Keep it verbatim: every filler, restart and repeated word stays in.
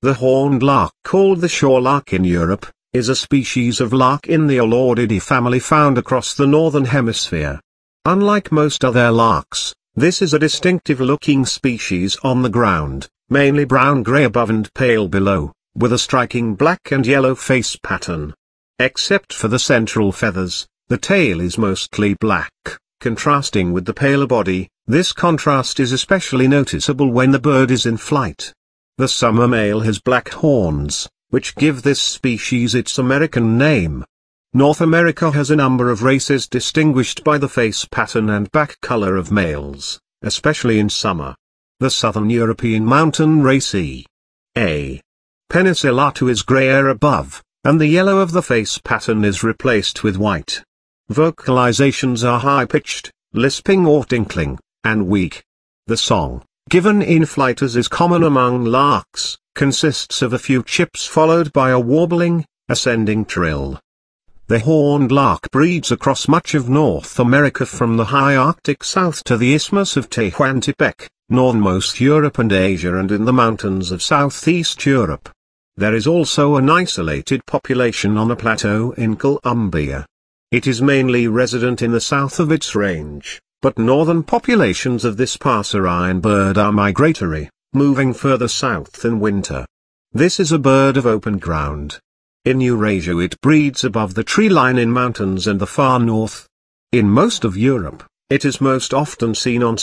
The horned lark, called the shore lark in Europe, is a species of lark in the Alaudidae family found across the northern hemisphere. Unlike most other larks, this is a distinctive-looking species on the ground, mainly brown-grey above and pale below, with a striking black and yellow face pattern. Except for the central feathers, the tail is mostly black, contrasting with the paler body. This contrast is especially noticeable when the bird is in flight. The summer male has black horns, which give this species its American name. North America has a number of races distinguished by the face pattern and back color of males, especially in summer. The southern European mountain race E A Penicillata is grayer above, and the yellow of the face pattern is replaced with white. Vocalizations are high-pitched, lisping or tinkling, and weak. The song, given in flight as is common among larks, consists of a few chips followed by a warbling, ascending trill. The horned lark breeds across much of North America from the high Arctic south to the Isthmus of Tehuantepec, northernmost Europe and Asia, and in the mountains of southeast Europe. There is also an isolated population on a plateau in Colombia. It is mainly resident in the south of its range, but northern populations of this passerine bird are migratory, moving further south in winter. This is a bird of open ground. In Eurasia it breeds above the tree line in mountains and the far north. In most of Europe, it is most often seen on